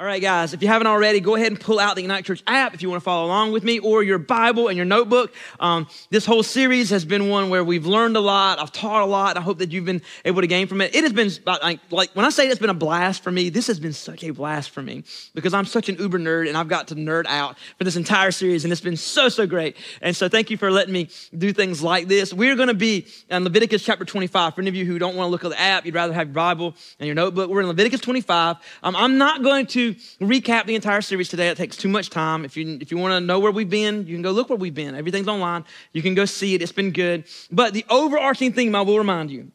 All right, guys, if you haven't already, go ahead and pull out the Ignite Church app if you want to follow along with me, or your Bible and your notebook. This whole series has been one where we've learned a lot. I've taught a lot. I hope that you've been able to gain from it. It has been, like when I say it's been a blast for me, this has been such a blast for me because I'm such an uber nerd, and I've got to nerd out for this entire series, and it's been so, so great. And so thank you for letting me do things like this. We're going to be in Leviticus chapter 25. For any of you who don't want to look at the app, you'd rather have your Bible and your notebook. We're in Leviticus 25. I'm not going to recap the entire series today. It takes too much time. If you want to know where we've been, you can go look where we've been. Everything's online. You can go see it. It's been good. But the overarching theme, I will remind you,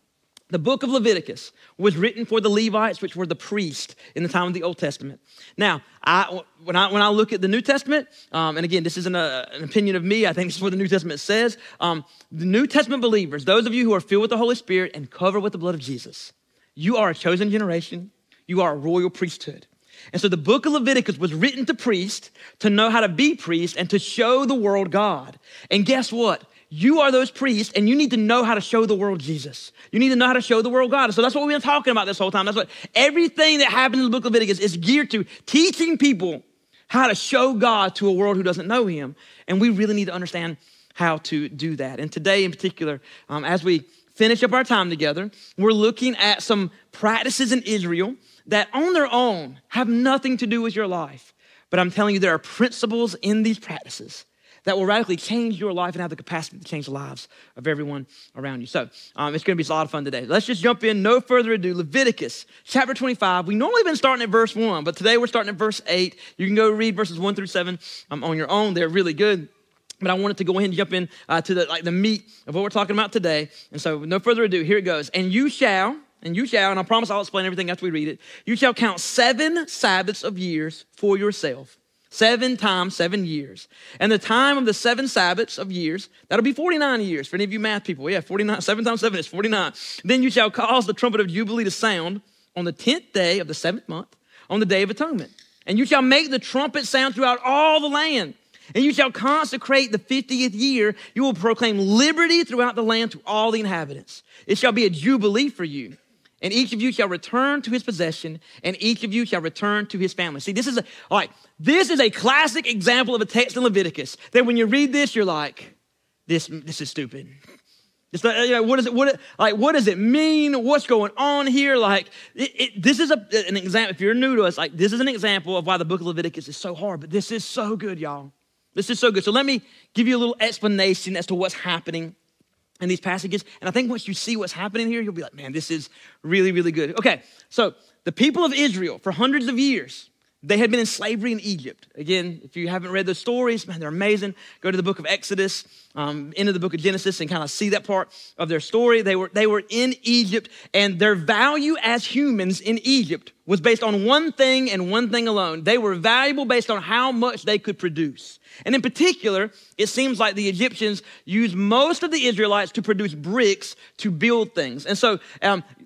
the book of Leviticus was written for the Levites, which were the priests in the time of the Old Testament. Now, when I look at the New Testament, and again, this isn't an opinion of me. I think this is what the New Testament says. The New Testament believers, those of you who are filled with the Holy Spirit and covered with the blood of Jesus, you are a chosen generation. You are a royal priesthood. And so the book of Leviticus was written to priests to know how to be priests and to show the world God. And guess what? You are those priests, and you need to know how to show the world Jesus. You need to know how to show the world God. So that's what we've been talking about this whole time. That's what everything that happens in the book of Leviticus is geared to teaching people how to show God to a world who doesn't know him. And we really need to understand how to do that. And today in particular, as we finish up our time together, we're looking at some practices in Israel that on their own have nothing to do with your life. But I'm telling you, there are principles in these practices that will radically change your life and have the capacity to change the lives of everyone around you. So it's going to be a lot of fun today. Let's just jump in. No further ado. Leviticus chapter 25. We normally been starting at verse 1, but today we're starting at verse 8. You can go read verses 1 through 7 on your own. They're really good. But I wanted to go ahead and jump in to the meat of what we're talking about today. And so no further ado, here it goes. And I promise I'll explain everything after we read it. You shall count 7 Sabbaths of years for yourself. 7 times 7 years. And the time of the 7 Sabbaths of years, that'll be 49 years. For any of you math people, yeah, 49. 7 times 7 is 49. Then you shall cause the trumpet of Jubilee to sound on the 10th day of the 7th month, on the Day of Atonement. And you shall make the trumpet sound throughout all the land. And you shall consecrate the 50th year. You will proclaim liberty throughout the land to all the inhabitants. It shall be a jubilee for you. And each of you shall return to his possession, and each of you shall return to his family. See, this is a classic example of a text in Leviticus that when you read this, you're like, this is stupid. It's like, what does it mean? What's going on here? This is an example. If you're new to us, like, this is an example of why the book of Leviticus is so hard, but this is so good, y'all. This is so good. So let me give you a little explanation as to what's happening in these passages. And I think once you see what's happening here, you'll be like, man, this is really, really good. Okay, so the people of Israel, for hundreds of years, they had been in slavery in Egypt. Again, if you haven't read those stories, man, they're amazing. Go to the book of Exodus, into the book of Genesis, and kind of see that part of their story. They were in Egypt, and their value as humans in Egypt was based on one thing and one thing alone. They were valuable based on how much they could produce. And in particular, it seems like the Egyptians used most of the Israelites to produce bricks to build things. And so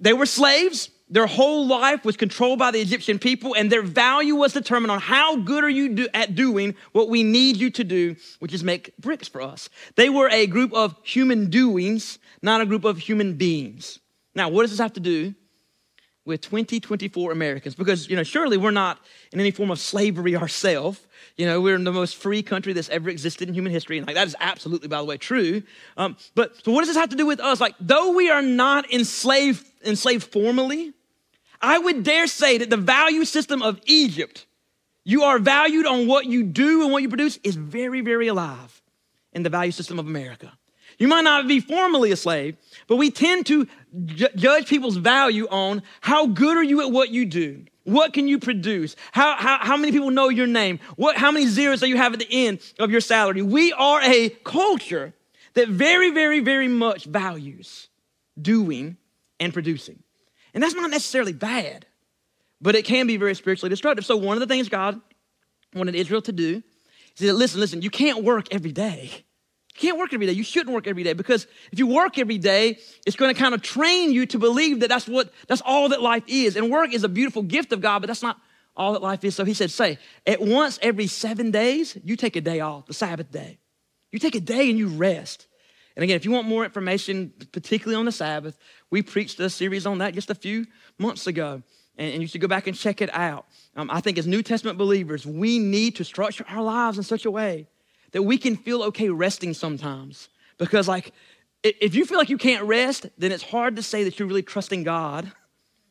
they were slaves. Their whole life was controlled by the Egyptian people, and their value was determined on how good are you at doing what we need you to do, which is make bricks for us. They were a group of human doings, not a group of human beings. Now, what does this have to do with 2024 Americans? Because, surely we're not in any form of slavery ourselves. We're in the most free country that's ever existed in human history. And that is absolutely, by the way, true. So what does this have to do with us? Though we are not enslaved formally, I would dare say that the value system of Egypt, you are valued on what you do and what you produce, is very, very alive in the value system of America. You might not be formally a slave, but we tend to judge people's value on how good are you at what you do? What can you produce? How many people know your name? How many zeros do you have at the end of your salary? We are a culture that very, very, very much values doing and producing. And that's not necessarily bad, but it can be very spiritually destructive. So one of the things God wanted Israel to do is that, listen, you can't work every day. You can't work every day. You shouldn't work every day, because if you work every day, it's going to kind of train you to believe that that's all that life is. And work is a beautiful gift of God, but that's not all that life is. So he said, say, at once every 7 days, you take a day off, the Sabbath day. You take a day and you rest. And again, if you want more information, particularly on the Sabbath, we preached a series on that just a few months ago. and you should go back and check it out. I think as New Testament believers, we need to structure our lives in such a way that we can feel okay resting sometimes. Because like, if you feel like you can't rest, then it's hard to say that you're really trusting God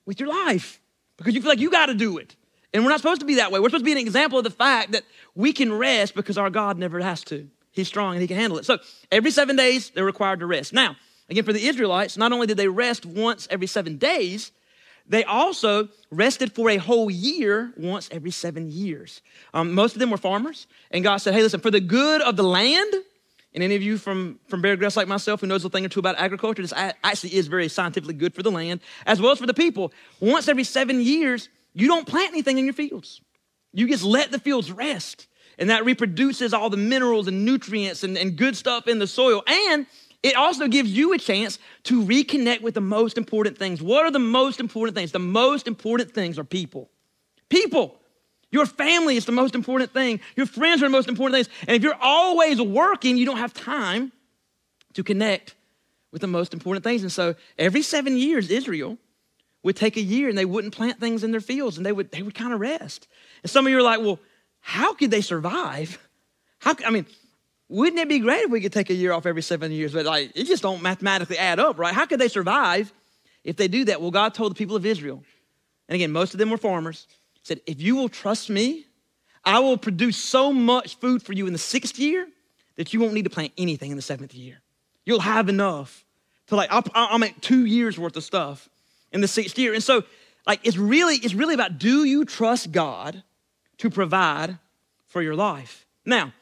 with your life because you feel like you got to do it. And we're not supposed to be that way. We're supposed to be an example of the fact that we can rest because our God never has to. He's strong and he can handle it. So every 7 days, they're required to rest. Now, again, for the Israelites, not only did they rest once every 7 days, they also rested for a whole year once every 7 years. Most of them were farmers. And God said, hey, listen, for the good of the land, and any of you from Bear Grass like myself who knows a thing or two about agriculture, this actually is very scientifically good for the land, as well as for the people. Once every 7 years, you don't plant anything in your fields. You just let the fields rest. And that reproduces all the minerals and nutrients and good stuff in the soil. And it also gives you a chance to reconnect with the most important things. What are the most important things? The most important things are people. People. Your family is the most important thing. Your friends are the most important things. And if you're always working, you don't have time to connect with the most important things. And so every 7 years, Israel would take a year and they wouldn't plant things in their fields and they would kind of rest. And some of you are like, well, how could they survive? Wouldn't it be great if we could take a year off every 7 years? But like, it just don't mathematically add up, right? How could they survive if they do that? Well, God told the people of Israel, and again, most of them were farmers, said, if you will trust me, I will produce so much food for you in the 6th year that you won't need to plant anything in the 7th year. You'll have enough to like, I'll make 2 years worth of stuff in the 6th year. And so like, it's really about, do you trust God to provide for your life? Now,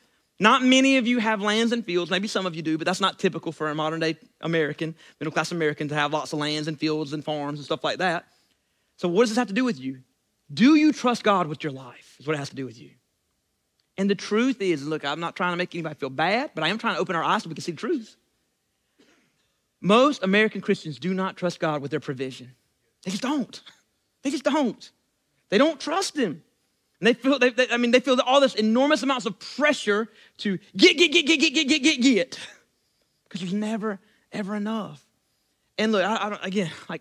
not many of you have lands and fields. Maybe some of you do, but that's not typical for a modern day American, middle class American, to have lots of lands and fields and farms and stuff like that. So what does this have to do with you? Do you trust God with your life is what it has to do with you. And the truth is, look, I'm not trying to make anybody feel bad, but I am trying to open our eyes so we can see the truth. Most American Christians do not trust God with their provision. They just don't. They just don't. They don't trust him. And they feel all this enormous amounts of pressure to get. Because there's never, ever enough. And look,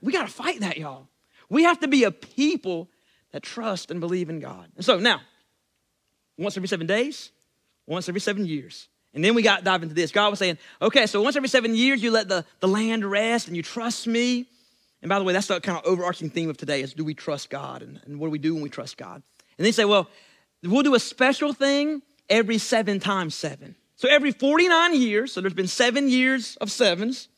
we got to fight that, y'all. We have to be a people that trust and believe in God. And so now, once every 7 days, once every 7 years. And then we got to dive into this. God was saying, okay, so once every 7 years, you let the land rest and you trust me. And by the way, that's the kind of overarching theme of today is, do we trust God? And what do we do when we trust God? And they say, well, we'll do a special thing every 7 times 7. So every 49 years, so there's been 7 years of sevens,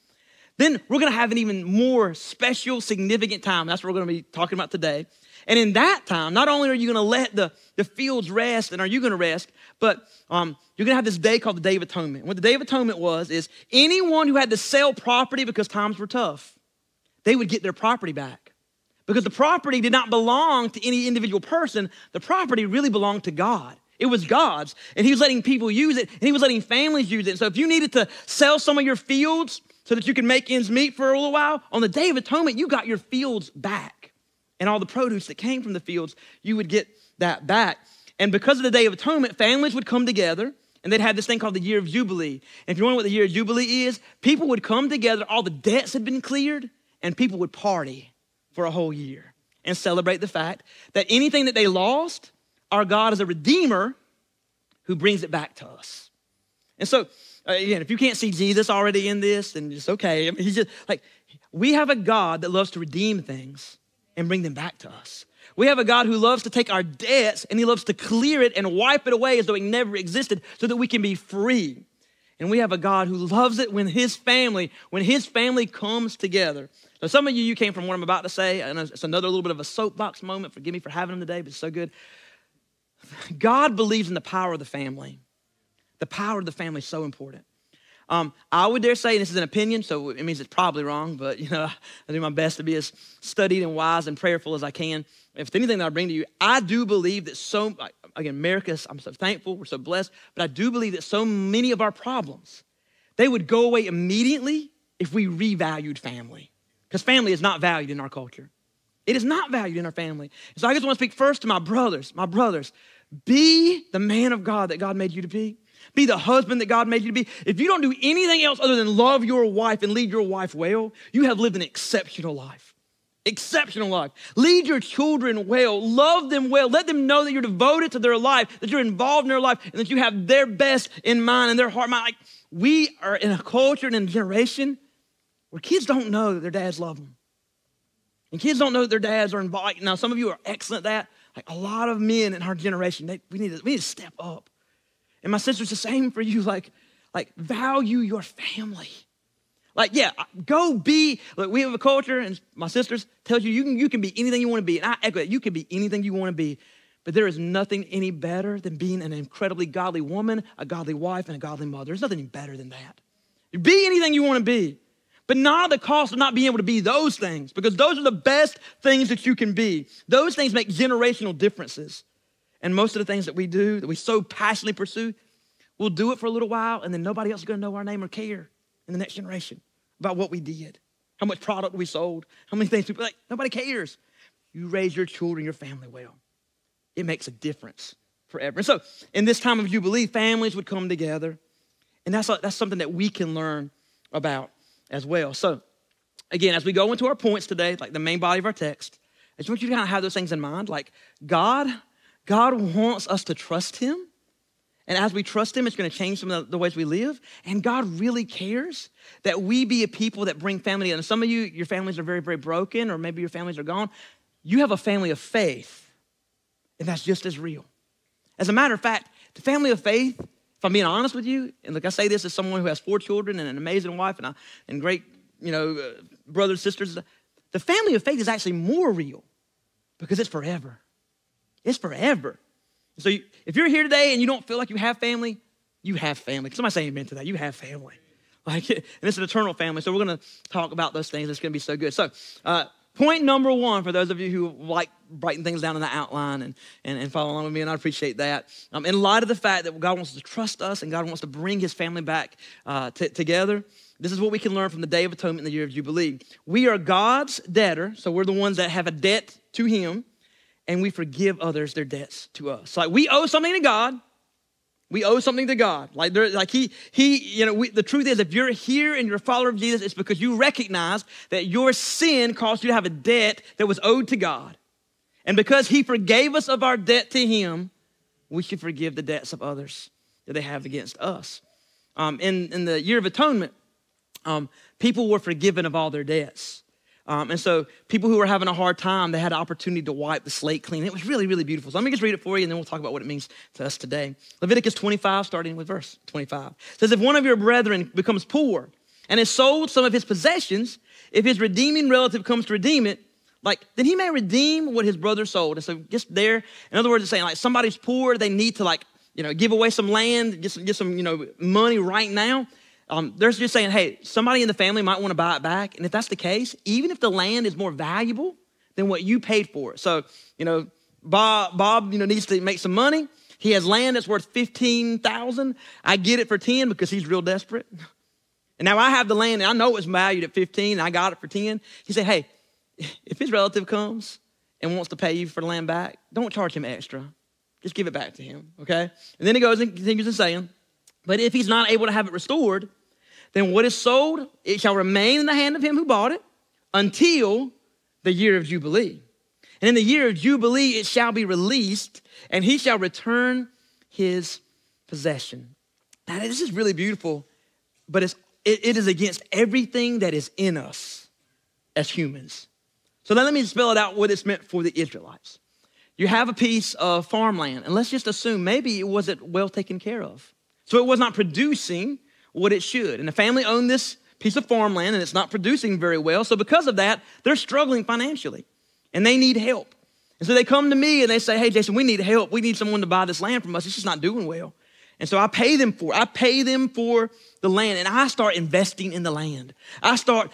then we're going to have an even more special, significant time. That's what we're going to be talking about today. And in that time, not only are you going to let the fields rest and are you going to rest, but you're going to have this day called the Day of Atonement. And what the Day of Atonement was is anyone who had to sell property because times were tough, they would get their property back. Because the property did not belong to any individual person. The property really belonged to God. It was God's, and he was letting people use it, and he was letting families use it. And so if you needed to sell some of your fields so that you could make ends meet for a little while, on the Day of Atonement, you got your fields back. And all the produce that came from the fields, you would get that back. And because of the Day of Atonement, families would come together, and they'd have this thing called the Year of Jubilee. And if you're wondering what the Year of Jubilee is, people would come together, all the debts had been cleared, and people would party for a whole year and celebrate the fact that anything that they lost, our God is a redeemer who brings it back to us. And so, again, if you can't see Jesus already in this, then it's okay. I mean, he's just like, we have a God that loves to redeem things and bring them back to us. We have a God who loves to take our debts and he loves to clear it and wipe it away as though it never existed so that we can be free. And we have a God who loves it when his family comes together. So some of you came from what I'm about to say, and it's another little bit of a soapbox moment. Forgive me for having them today, but it's so good. God believes in the power of the family. The power of the family is so important. I would dare say, and this is an opinion, so it means it's probably wrong, but you know, I do my best to be as studied and wise and prayerful as I can. If it's anything that I bring to you, I do believe that again, America, I'm so thankful, we're so blessed, but I do believe that so many of our problems, they would go away immediately if we revalued family. Because family is not valued in our culture. It is not valued in our family. So I just want to speak first to my brothers. My brothers, be the man of God that God made you to be. Be the husband that God made you to be. If you don't do anything else other than love your wife and lead your wife well, you have lived an exceptional life. Exceptional life. Lead your children well. Love them well. Let them know that you're devoted to their life, that you're involved in their life, and that you have their best in mind and their heart in mind. Like, we are in a culture and in a generation where kids don't know that their dads love them. And kids don't know that their dads are involved. Now, some of you are excellent at that. Like, a lot of men in our generation, we need to step up. And my sister, it's the same for you. Like value your family. Like, yeah, go be, look, we have a culture, and my sisters tells you can be anything you want to be, and I echo that. You can be anything you want to be, but there is nothing any better than being an incredibly godly woman, a godly wife, and a godly mother. There's nothing better than that. Be anything you want to be, but not at the cost of not being able to be those things, because those are the best things that you can be. Those things make generational differences, and most of the things that we do, that we so passionately pursue, we'll do it for a little while, and then nobody else is going to know our name or care in the next generation about what we did, how much product we sold, how many things we, like, nobody cares. You raise your children, your family well. It makes a difference forever. And so in this time of Jubilee, families would come together, and that's something that we can learn about as well. So again, as we go into our points today, like the main body of our text, I just want you to kind of have those things in mind. Like, God wants us to trust him. And as we trust him, it's going to change some of the ways we live. And God really cares that we be a people that bring family together. And some of you, your families are very, very broken, or maybe your families are gone. You have a family of faith, and that's just as real. As a matter of fact, the family of faith, if I'm being honest with you, and look, I say this as someone who has 4 children and an amazing wife and great, brothers, sisters. The family of faith is actually more real because it's forever. It's forever. So if you're here today and you don't feel like you have family, you have family. Somebody say amen to that. You have family. Like, and it's an eternal family. So we're going to talk about those things. It's going to be so good. So point number 1, for those of you who like writing things down in the outline and follow along with me, and I appreciate that. In light of the fact that God wants to trust us and God wants to bring his family back together, this is what we can learn from the Day of Atonement and the Year of Jubilee. We are God's debtor, so we're the ones that have a debt to him, and we forgive others their debts to us. So, like, we owe something to God. We owe something to God. The truth is, if you're here and you're a follower of Jesus, it's because you recognize that your sin caused you to have a debt that was owed to God. And because he forgave us of our debt to him, we should forgive the debts of others that they have against us. In the Year of Atonement, people were forgiven of all their debts. And so people who were having a hard time, they had an opportunity to wipe the slate clean. It was really, really beautiful. So let me just read it for you, and then we'll talk about what it means to us today. Leviticus 25, starting with verse 25. It says, if one of your brethren becomes poor and has sold some of his possessions, if his redeeming relative comes to redeem it, then he may redeem what his brother sold. And so just there, in other words, it's saying, like, somebody's poor, they need to, give away some land, get some money right now. They're just saying, hey, somebody in the family might want to buy it back. And if that's the case, even if the land is more valuable than what you paid for it. So, Bob needs to make some money. He has land that's worth $15,000. I get it for $10,000 because he's real desperate. And now I have the land and I know it was valued at $15,000 and I got it for $10,000. He said, hey, if his relative comes and wants to pay you for the land back, don't charge him extra. Just give it back to him, okay? And then he goes and continues and saying, but if he's not able to have it restored, then what is sold, it shall remain in the hand of him who bought it until the Year of Jubilee. And in the Year of Jubilee, it shall be released, and he shall return his possession. Now, this is really beautiful, but it is against everything that is in us as humans. So now let me spell it out what it's meant for the Israelites. You have a piece of farmland, and let's just assume maybe it wasn't well taken care of. So it was not producing what it should. And the family owned this piece of farmland, and it's not producing very well. So because of that, they're struggling financially, and they need help. And so they come to me, and they say, hey, Jason, we need help. We need someone to buy this land from us. It's just not doing well. And so I pay them for the land, and I start investing in the land. I start,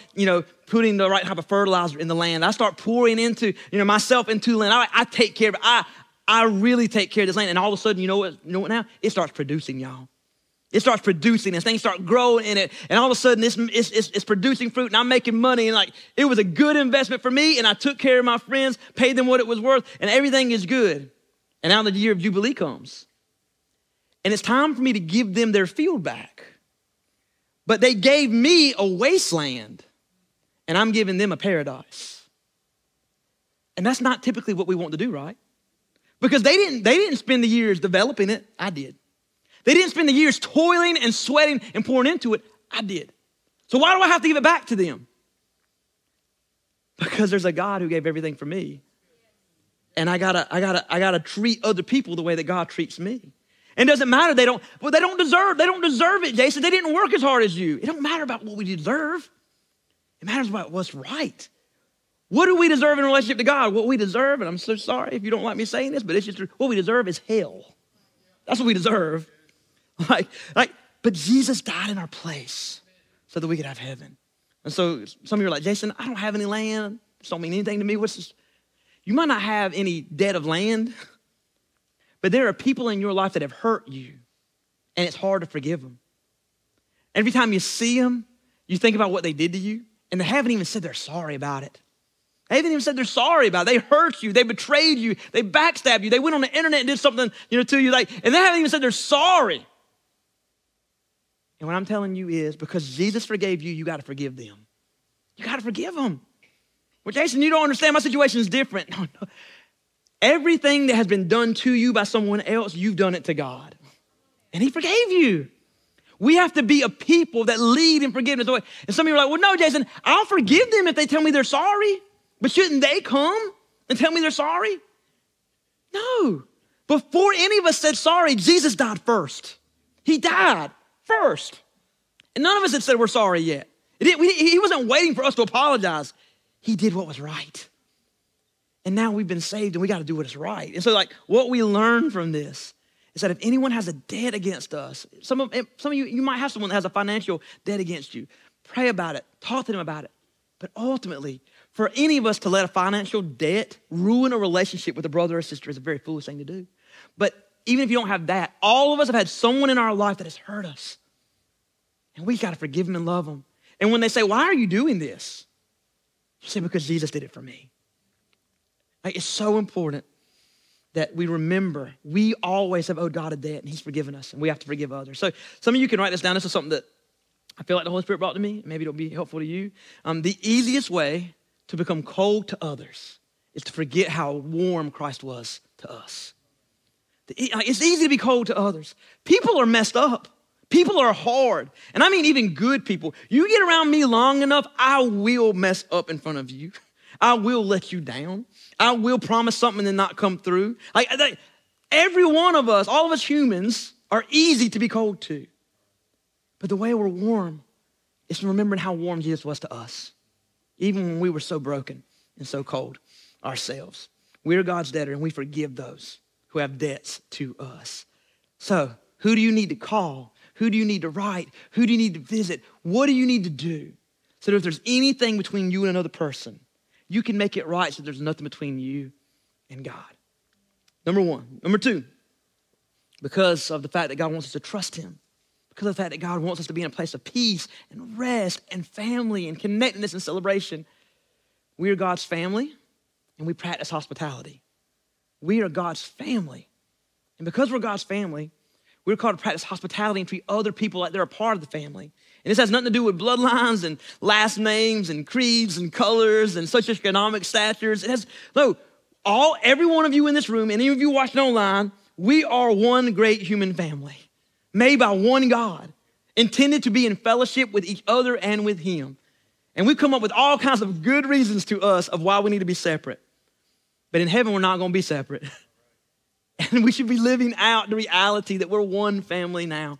putting the right type of fertilizer in the land. I start pouring into, myself into land. I take care of it. I really take care of this land. And all of a sudden, you know what now? It starts producing, y'all. It starts producing, and things start growing in it, and all of a sudden it's producing fruit, and I'm making money, and it was a good investment for me, and I took care of my friends, paid them what it was worth, and everything is good. And now the Year of Jubilee comes, and it's time for me to give them their field back. But they gave me a wasteland, and I'm giving them a paradise. And that's not typically what we want to do, right? Because they didn't spend the years developing it. I did. They didn't spend the years toiling and sweating and pouring into it. I did. So why do I have to give it back to them? Because there's a God who gave everything for me. And I gotta treat other people the way that God treats me. And it doesn't matter. They don't deserve it, Jason. They didn't work as hard as you. It don't matter about what we deserve. It matters about what's right. What do we deserve in relationship to God? What we deserve, and I'm so sorry if you don't like me saying this, but it's just what we deserve is hell. That's what we deserve. But Jesus died in our place so that we could have heaven. And so some of you are like, Jason, I don't have any land. This don't mean anything to me. What's this? You might not have any debt of land, but there are people in your life that have hurt you, and it's hard to forgive them. Every time you see them, you think about what they did to you, and they haven't even said they're sorry about it. They haven't even said they're sorry about it. They hurt you. They betrayed you. They backstabbed you. They went on the internet and did something, to you, and they haven't even said they're sorry. And what I'm telling you is, because Jesus forgave you, you got to forgive them. You got to forgive them. Well, Jason, you don't understand. My situation is different. No. Everything that has been done to you by someone else, you've done it to God. And he forgave you. We have to be a people that lead in forgiveness. And some of you are like, well, no, Jason, I'll forgive them if they tell me they're sorry. But shouldn't they come and tell me they're sorry? No. Before any of us said sorry, Jesus died first. He died first. And none of us had said we're sorry yet. He wasn't waiting for us to apologize. He did what was right. And now we've been saved and we got to do what is right. And so what we learn from this is that if anyone has a debt against us, some of you might have someone that has a financial debt against you. Pray about it, talk to them about it. But ultimately, for any of us to let a financial debt ruin a relationship with a brother or sister is a very foolish thing to do. But even if you don't have that, all of us have had someone in our life that has hurt us. And we got to forgive them and love them. And when they say, why are you doing this? You say, because Jesus did it for me. It's so important that we remember we always have owed God a debt and he's forgiven us and we have to forgive others. So some of you can write this down. This is something that I feel like the Holy Spirit brought to me. Maybe it'll be helpful to you. The easiest way to become cold to others is to forget how warm Christ was to us. It's easy to be cold to others. People are messed up. People are hard, and I mean even good people. You get around me long enough, I will mess up in front of you. I will let you down. I will promise something and not come through. Every one of us, all of us humans, are easy to be cold to. But the way we're warm is remembering how warm Jesus was to us, even when we were so broken and so cold ourselves. We're God's debtor, and we forgive those who have debts to us. So who do you need to call? Who do you need to write? Who do you need to visit? What do you need to do so that if there's anything between you and another person, you can make it right so there's nothing between you and God? Number 1. Number 2, because of the fact that God wants us to trust him, because of the fact that God wants us to be in a place of peace and rest and family and connectedness and celebration, we are God's family and we practice hospitality. We are God's family. And because we're God's family, we're called to practice hospitality and treat other people like they're a part of the family. And this has nothing to do with bloodlines and last names and creeds and colors and socioeconomic statures. Every one of you in this room, and any of you watching online, we are one great human family made by one God, intended to be in fellowship with each other and with him. And we come up with all kinds of good reasons to us of why we need to be separate. But in heaven, we're not going to be separate. And we should be living out the reality that we're one family now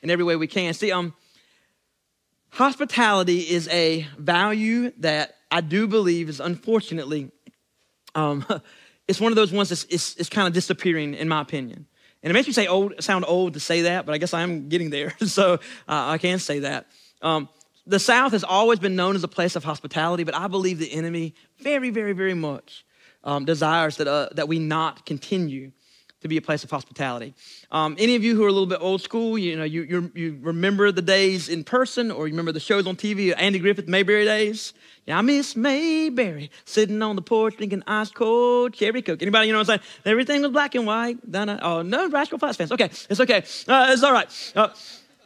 in every way we can. See, hospitality is a value that I do believe is unfortunately, it's one of those ones that's kind of disappearing in my opinion. And it makes me sound old to say that, but I guess I am getting there. So I can say that. The South has always been known as a place of hospitality, but I believe the enemy very, very, very much desires that we not continue to be a place of hospitality. Any of you who are a little bit old school, you remember the days in person, or you remember the shows on TV, Andy Griffith, Mayberry days. Yeah, I miss Mayberry, sitting on the porch drinking ice cold cherry coke. Anybody, you know what I'm saying? Everything was black and white. Oh, no, Rascal Flatts fans. Okay, it's okay. It's all right.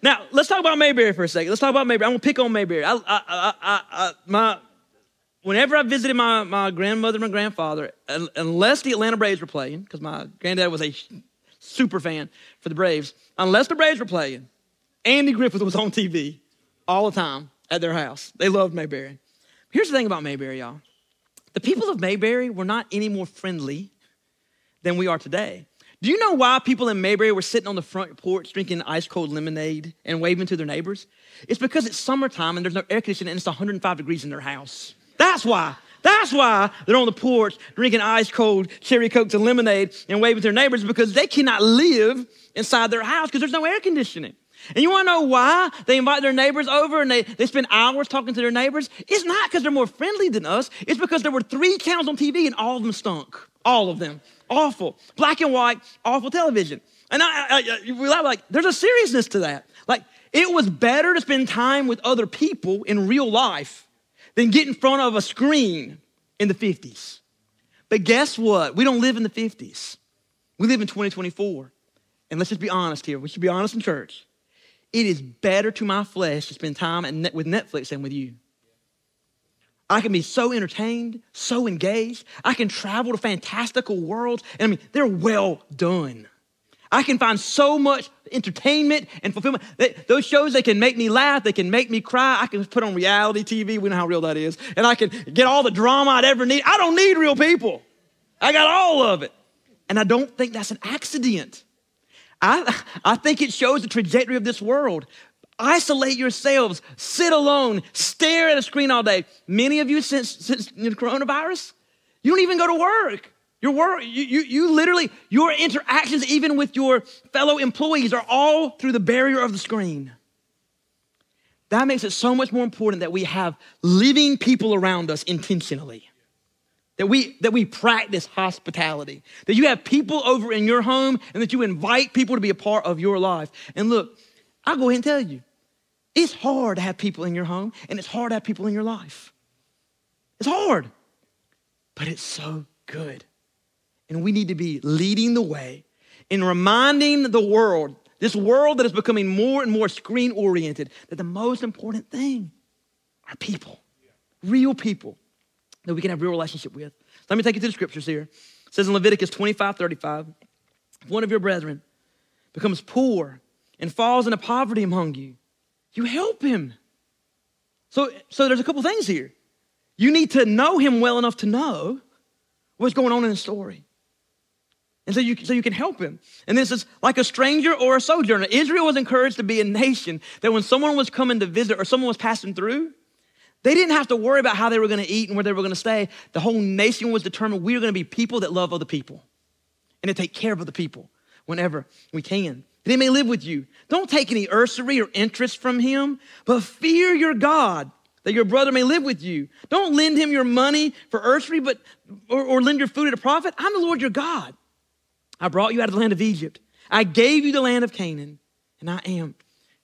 Now, let's talk about Mayberry for a second. Let's talk about Mayberry. I'm gonna pick on Mayberry. I, I, I, I, I my whenever I visited my grandmother and my grandfather, unless the Atlanta Braves were playing, because my granddad was a super fan for the Braves, unless the Braves were playing, Andy Griffith was on TV all the time at their house. They loved Mayberry. Here's the thing about Mayberry, y'all. The people of Mayberry were not any more friendly than we are today. Do you know why people in Mayberry were sitting on the front porch drinking ice cold lemonade and waving to their neighbors? It's because it's summertime and there's no air conditioning and it's 105 degrees in their house. That's why. That's why they're on the porch drinking ice cold cherry Cokes and lemonade and waving to their neighbors, because they cannot live inside their house because there's no air conditioning. And you wanna know why they invite their neighbors over and they spend hours talking to their neighbors? It's not because they're more friendly than us. It's because there were 3 channels on TV and all of them stunk. All of them. Awful. Black and white, awful television. And there's a seriousness to that. Like, it was better to spend time with other people in real life than get in front of a screen in the 50s. But guess what? We don't live in the 50s. We live in 2024. And let's just be honest here. We should be honest in church. It is better to my flesh to spend time with Netflix than with you. I can be so entertained, so engaged. I can travel to fantastical worlds. And I mean, they're well done. I can find so much entertainment and fulfillment. Those shows, they can make me laugh. They can make me cry. I can put on reality TV. We know how real that is. And I can get all the drama I'd ever need. I don't need real people. I got all of it. And I don't think that's an accident. I think it shows the trajectory of this world. Isolate yourselves, sit alone, stare at a screen all day. Many of you since the coronavirus, you don't even go to work. Your work, you literally, your interactions even with your fellow employees are all through the barrier of the screen. That makes it so much more important that we have living people around us intentionally. That we practice hospitality. That you have people over in your home and that you invite people to be a part of your life. And look, I'll go ahead and tell you, it's hard to have people in your home and it's hard to have people in your life. It's hard, but it's so good. And we need to be leading the way in reminding the world, this world that is becoming more and more screen-oriented, that the most important thing are people, real people that we can have a real relationship with. Let me take you to the scriptures here. It says in Leviticus 25:35, if one of your brethren becomes poor and falls into poverty among you, you help him. So there's a couple things here. You need to know him well enough to know what's going on in his story. And so you can help him. And this is like a stranger or a sojourner. Israel was encouraged to be a nation that when someone was coming to visit or someone was passing through, they didn't have to worry about how they were gonna eat and where they were gonna stay. The whole nation was determined we are gonna be people that love other people and to take care of other people whenever we can. They may live with you. Don't take any usury or interest from him, but fear your God that your brother may live with you. Don't lend him your money for usury, or lend your food at a profit. I'm the Lord your God. I brought you out of the land of Egypt. I gave you the land of Canaan, and I am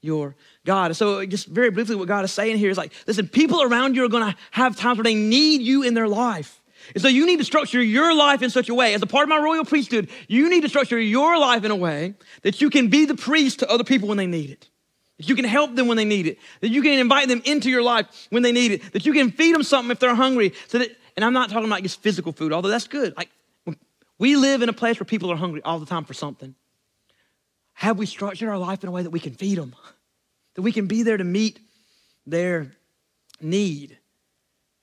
your God. So just very briefly, what God is saying here is like, listen, people around you are gonna have times where they need you in their life. And so you need to structure your life in such a way, as a part of my royal priesthood, you need to structure your life in a way that you can be the priest to other people when they need it, that you can help them when they need it, that you can invite them into your life when they need it, that you can feed them something if they're hungry. So that, and I'm not talking about just physical food, although that's good. Like, we live in a place where people are hungry all the time for something. Have we structured our life in a way that we can feed them, that we can be there to meet their need?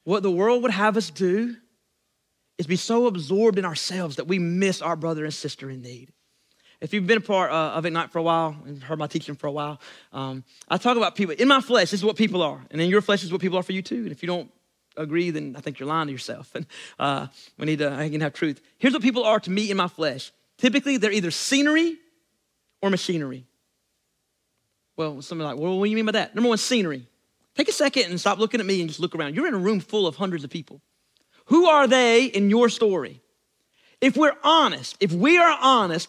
What the world would have us do is be so absorbed in ourselves that we miss our brother and sister in need. If you've been a part of Ignite for a while and heard my teaching for a while, I talk about people. In my flesh, this is what people are. And in your flesh, this is what people are for you too. And if you don't agree, then I think you're lying to yourself. And I can have truth. Here's what people are to me in my flesh. Typically, they're either scenery or machinery. Well, somebody like, well, what do you mean by that? Number one, scenery. Take a second and stop looking at me and just look around. You're in a room full of hundreds of people. Who are they in your story? If we are honest,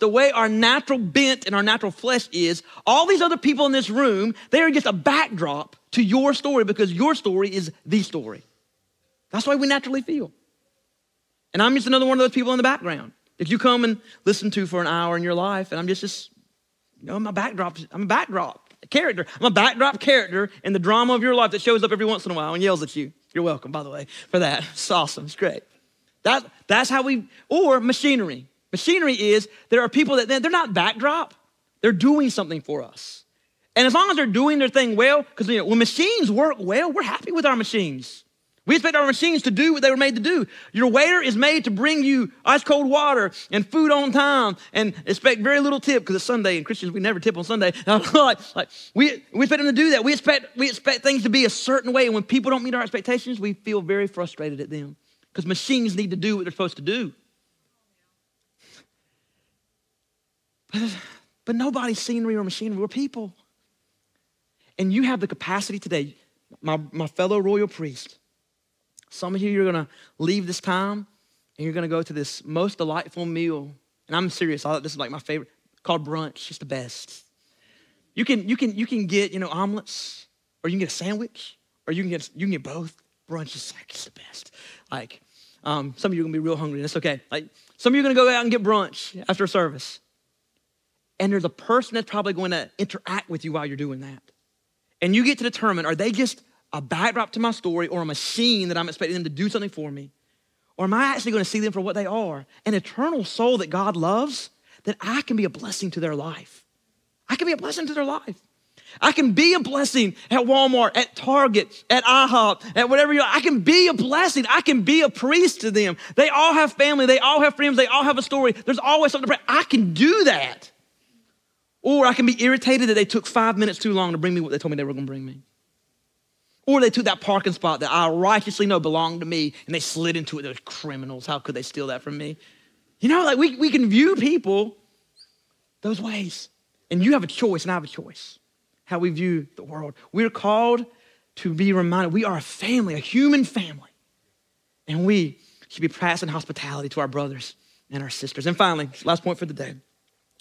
the way our natural bent and our natural flesh is, all these other people in this room, they are just a backdrop to your story because your story is the story. That's why we naturally feel. And I'm just another one of those people in the background that you come and listen to for an hour in your life, and I'm I'm a backdrop character in the drama of your life that shows up every once in a while and yells at you. You're welcome, by the way, for that. It's awesome. It's great. That's how we, or machinery. Machinery is there are people that, they're not backdrop. They're doing something for us. And as long as they're doing their thing well, because you know, when machines work well, we're happy with our machines. We expect our machines to do what they were made to do. Your waiter is made to bring you ice cold water and food on time and expect very little tip because it's Sunday and Christians, we never tip on Sunday. We expect them to do that. We expect things to be a certain way, and when people don't meet our expectations, we feel very frustrated at them because machines need to do what they're supposed to do. But nobody's scenery or machinery, we're people. And you have the capacity today, my fellow royal priest. Some of you are going to leave this time and you're going to go to this most delightful meal. And I'm serious. This is like my favorite, called brunch. It's the best. You can get, omelets, or you can get a sandwich, or you can get both. Brunch is like, it's the best. Like, some of you are going to be real hungry and it's okay. Like, some of you are going to go out and get brunch after service. And there's a person that's probably going to interact with you while you're doing that. And you get to determine, are they just a backdrop to my story or a machine that I'm expecting them to do something for me? Or am I actually going to see them for what they are? An eternal soul that God loves, that I can be a blessing to their life. I can be a blessing to their life. I can be a blessing at Walmart, at Target, at IHOP, at whatever you like. I can be a blessing. I can be a priest to them. They all have family. They all have friends. They all have a story. There's always something to pray. I can do that. Or I can be irritated that they took 5 minutes too long to bring me what they told me they were going to bring me. Or they took that parking spot that I righteously know belonged to me and they slid into it. Those criminals, how could they steal that from me? We can view people those ways. And you have a choice and I have a choice how we view the world. We're called to be reminded we are a family, a human family. And we should be practicing hospitality to our brothers and our sisters. And finally, last point for the day,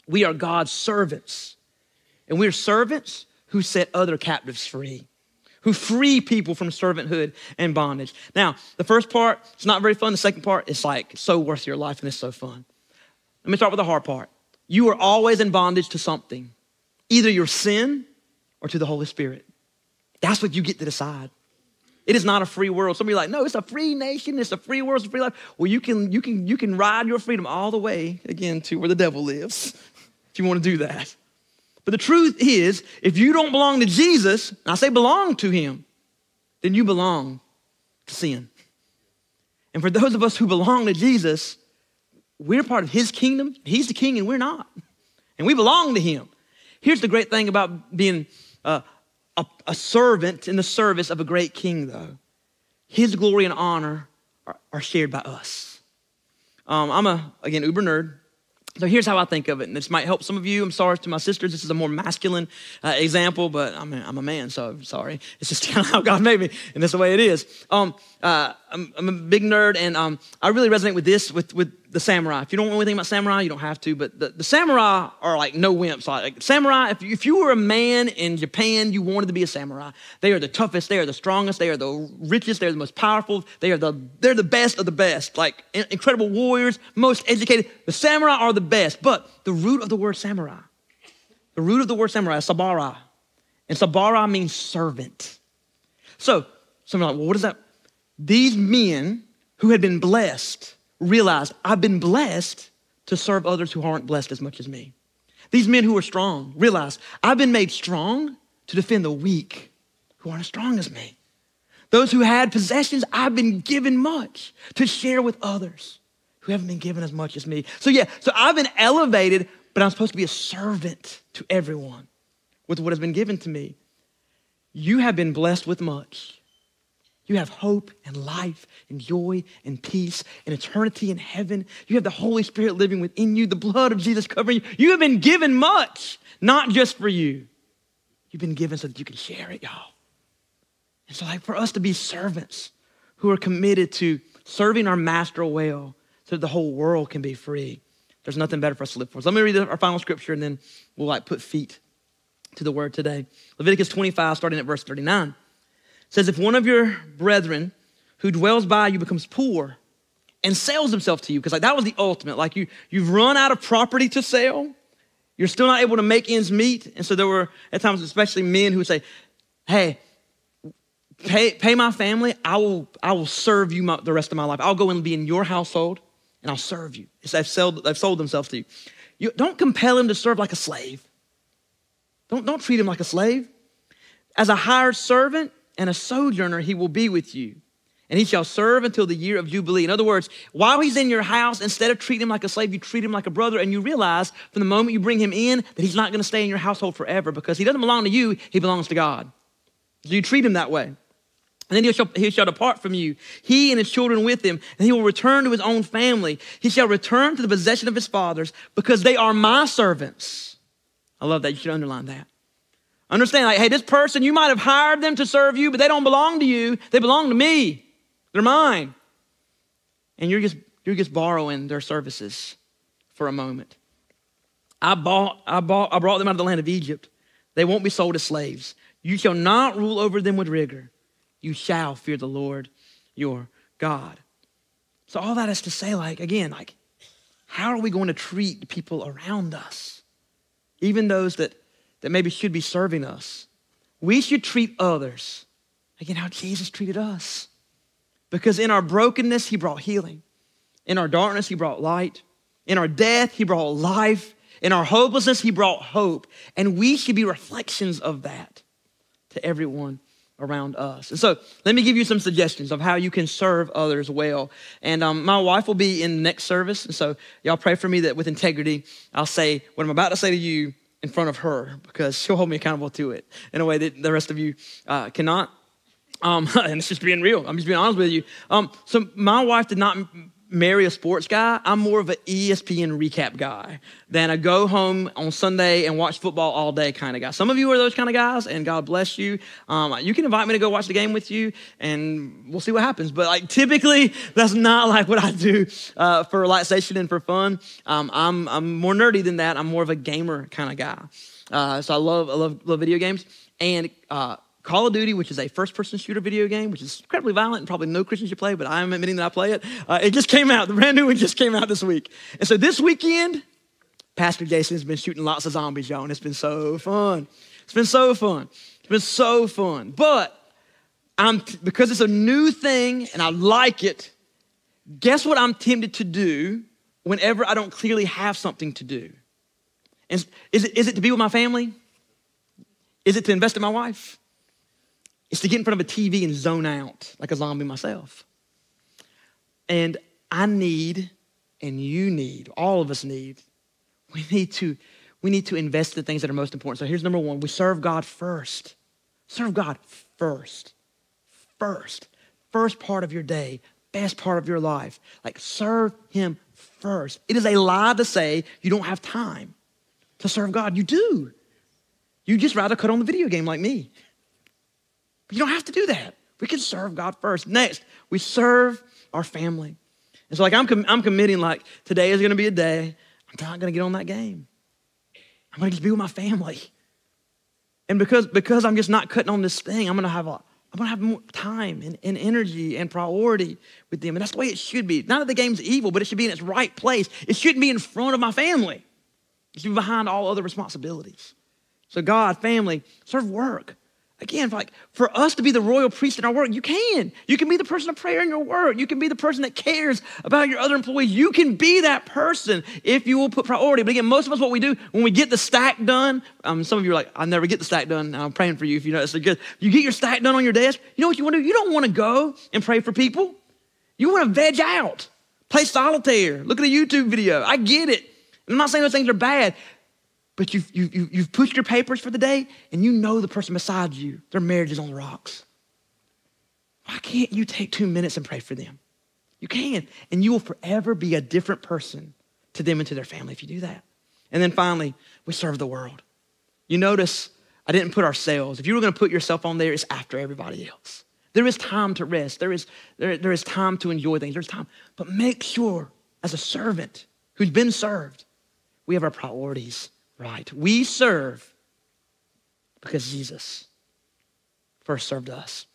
we are God's servants. And we are servants who set other captives free, who free people from servanthood and bondage. Now, the first part, it's not very fun. The second part, it's like so worth your life and it's so fun. Let me start with the hard part. You are always in bondage to something, either your sin or to the Holy Spirit. That's what you get to decide. It is not a free world. Some of you are like, no, it's a free nation. It's a free world. It's a free life. Well, you can ride your freedom all the way, again, to where the devil lives if you want to do that. But the truth is, if you don't belong to Jesus, and I say belong to him, then you belong to sin. And for those of us who belong to Jesus, we're part of his kingdom. He's the king and we're not. And we belong to him. Here's the great thing about being a servant in the service of a great king, though. His glory and honor are shared by us. I'm uber nerd. So here's how I think of it, and this might help some of you. I'm sorry to my sisters. This is a more masculine example, but I'm a man, so I'm sorry. It's just kind of how God made me, and that's the way it is. I'm a big nerd, and I really resonate with this, with the samurai. If you don't know anything about samurai, you don't have to, but the samurai are like no wimps. Like samurai, if you were a man in Japan, you wanted to be a samurai. They are the toughest, they are the strongest, they are the richest, they are the most powerful, they're the best of the best, like incredible warriors, most educated. The samurai are the best, but the root of the word samurai is sabara. And sabara means servant. So, some are like, well, what is that? These men who had been blessed realized, I've been blessed to serve others who aren't blessed as much as me. These men who were strong realized, I've been made strong to defend the weak who aren't as strong as me. Those who had possessions, I've been given much to share with others who haven't been given as much as me. So I've been elevated, but I'm supposed to be a servant to everyone with what has been given to me. You have been blessed with much. You have hope and life and joy and peace and eternity in heaven. You have the Holy Spirit living within you, the blood of Jesus covering you. You have been given much, not just for you. You've been given so that you can share it, y'all. And so, like, for us to be servants who are committed to serving our master well so that the whole world can be free, there's nothing better for us to live for. So let me read our final scripture and then we'll like put feet to the word today. Leviticus 25, starting at verse 39. It says, if one of your brethren who dwells by you becomes poor and sells himself to you, because like that was the ultimate, like you've run out of property to sell, you're still not able to make ends meet. And so there were at times, especially men who would say, hey, Pay my family, I will serve you the rest of my life. I'll go and be in your household and I'll serve you. They've sold themselves to you. Don't compel him to serve like a slave. Don't treat him like a slave. As a hired servant and a sojourner, he will be with you, and he shall serve until the year of Jubilee. In other words, while he's in your house, instead of treating him like a slave, you treat him like a brother, and you realize from the moment you bring him in that he's not gonna stay in your household forever because he doesn't belong to you, he belongs to God. So you treat him that way. And then he shall depart from you, he and his children with him, and he will return to his own family. He shall return to the possession of his fathers because they are my servants. I love that, you should underline that. Understand, like, hey, this person, you might have hired them to serve you, but they don't belong to you, they belong to me. They're mine. And you're just borrowing their services for a moment. I brought them out of the land of Egypt. They won't be sold as slaves. You shall not rule over them with rigor. You shall fear the Lord your God. So all that is to say, again, how are we going to treat the people around us? Even those that maybe should be serving us. We should treat others, again, how Jesus treated us. Because in our brokenness, he brought healing. In our darkness, he brought light. In our death, he brought life. In our hopelessness, he brought hope. And we should be reflections of that to everyone around us. And so let me give you some suggestions of how you can serve others well. And my wife will be in the next service. And so y'all pray for me that with integrity, I'll say what I'm about to say to you in front of her, because she'll hold me accountable to it in a way that the rest of you cannot. And it's just being real. I'm just being honest with you. So my wife did not marry a sports guy. I'm more of an ESPN recap guy than a go home on Sunday and watch football all day kind of guy. Some of you are those kind of guys, and God bless you. You can invite me to go watch the game with you, and we'll see what happens. But typically, that's not what I do for relaxation and for fun. I'm more nerdy than that. I'm more of a gamer kind of guy. So I love video games, and Call of Duty, which is a first-person shooter video game, which is incredibly violent and probably no Christian should play, but I am admitting that I play it. It just came out. The brand new one just came out this week. And so this weekend, Pastor Jason's been shooting lots of zombies, y'all, and it's been so fun. But because it's a new thing and I like it, guess what I'm tempted to do whenever I don't clearly have something to do? And is it to be with my family? Is it to invest in my wife? It's to get in front of a TV and zone out like a zombie myself. And I need, and you need, all of us need, we need to invest in things that are most important. So here's number one, we serve God first. Serve God first. First part of your day, best part of your life. Serve him first. It is a lie to say you don't have time to serve God. You do. You just rather cut on the video game like me. But you don't have to do that. We can serve God first. Next, we serve our family. And so I'm committing, today is gonna be a day I'm not gonna get on that game. I'm gonna just be with my family. And because I'm just not cutting on this thing, I'm gonna have more time and energy and priority with them. And that's the way it should be. Not that the game's evil, but it should be in its right place. It shouldn't be in front of my family. It should be behind all other responsibilities. So God, family, serve work. Again, for us to be the royal priest in our work, you can. You can be the person of prayer in your work. You can be the person that cares about your other employees. You can be that person if you will put priority. But again, most of us, what we do when we get the stack done, some of you are like, I never get the stack done. I'm praying for you if you know that's good. You get your stack done on your desk, you know what you want to do? You don't want to go and pray for people. You want to veg out, play solitaire, look at a YouTube video. I get it. And I'm not saying those things are bad. But you've pushed your papers for the day and you know the person beside you, their marriage is on the rocks. Why can't you take 2 minutes and pray for them? You can, and you will forever be a different person to them and to their family if you do that. And then finally, we serve the world. You notice I didn't put ourselves. If you were gonna put yourself on there, it's after everybody else. There is time to rest. There is time to enjoy things. There's time, but make sure as a servant who's been served, we have our priorities right. We serve because Jesus first served us.